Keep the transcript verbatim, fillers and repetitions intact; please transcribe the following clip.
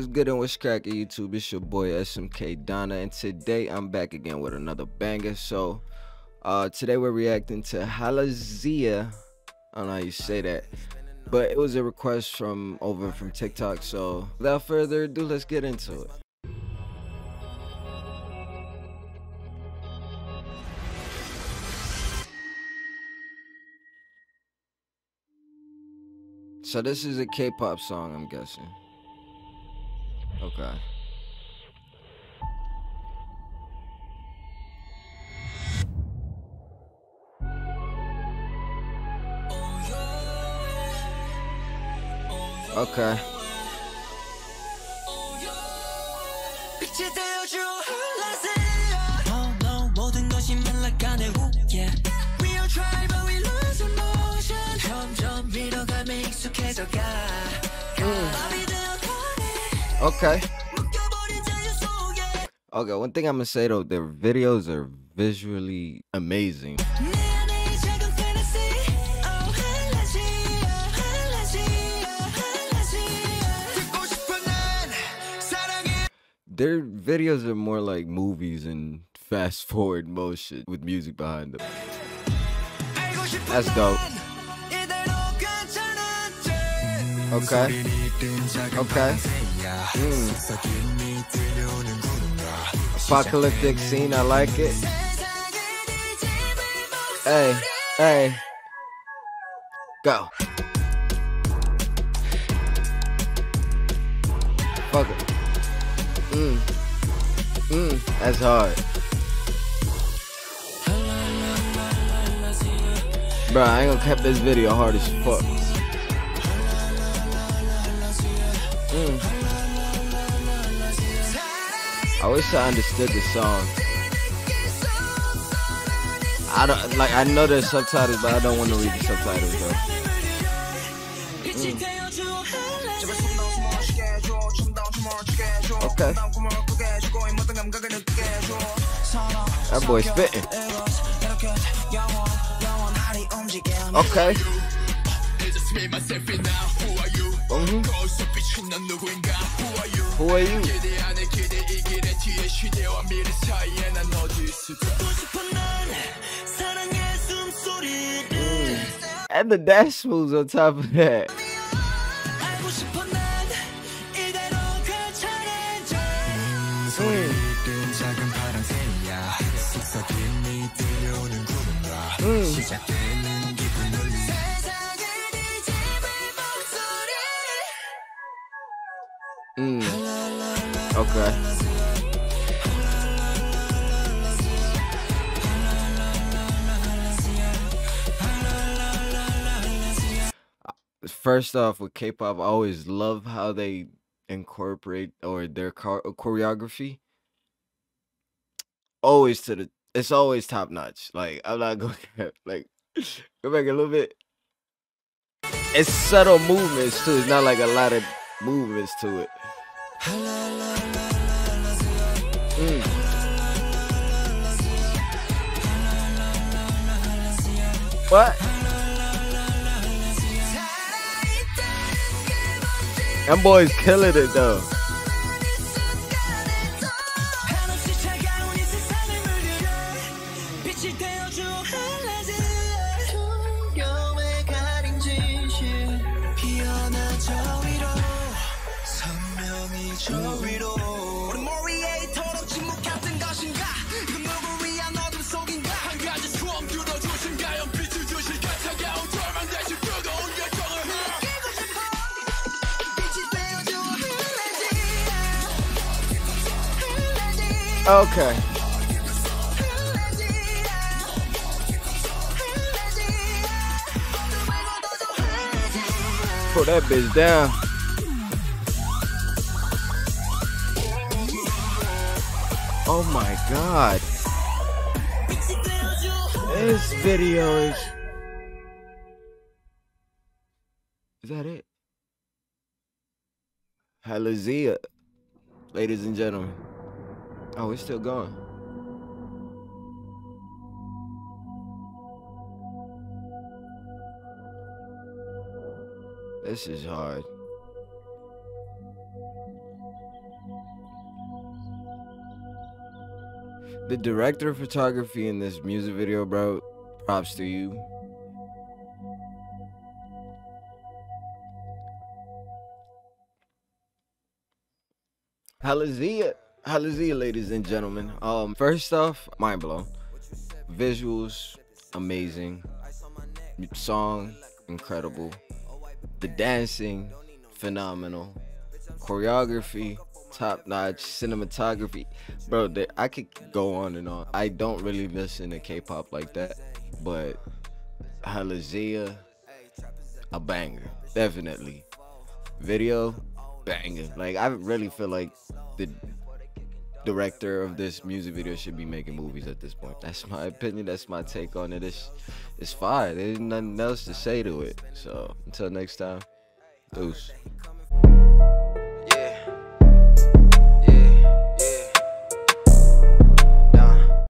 what's good and what's cracking, YouTube? It's your boy S M K Donna, and today I'm back again with another banger. So uh today we're reacting to Halazia. I don't know how you say that, but it was a request from over from TikTok. So without further ado, let's get into it. So this is a K-pop song, I'm guessing. Okay. Okay. Mm. Okay. Okay, one thing I'm gonna say though, their videos are visually amazing. Their videos are more like movies and fast forward motion with music behind them. That's dope. Okay. Okay. Mm. Apocalyptic scene, I like it. Hey, hey. Go. Fuck it. Mm. Mm. That's hard. Bro, I ain't gonna cap this video hard as fuck. Mm. I wish I understood the song. I don't like. I know there's subtitles, but I don't want to read the subtitles though. Mm. Okay. That boy's spitting. Okay. Mm-hmm. Who are you? Mm. And the dash moves on top of that. Mm. Mm. Mm. Okay. First off, with K-pop, I always love how they incorporate or their choreography. Always to the, it's always top notch. Like I'm not going to, like go back a little bit. It's subtle movements too. It's not like a lot of movements to it. Mm. What? Them boys killing it though. Okay. Put that bitch down. Oh my god. This video is... Is that it? Halazia, ladies and gentlemen. Oh, it's still going. This is hard. The director of photography in this music video, bro, props to you. Halazia, Halazia, ladies and gentlemen. Um, first off, mind blown. Visuals, amazing. Song, incredible. The dancing, phenomenal. Choreography, top-notch. Cinematography, bro, they, I could go on and on. I don't really listen to K-pop like that, but Halazia, a banger, definitely. Video, banger. Like, I really feel like the director of this music video should be making movies at this point. That's my opinion, that's my take on it. It's, it's fire. There's nothing else to say to it. So until next time, deuce.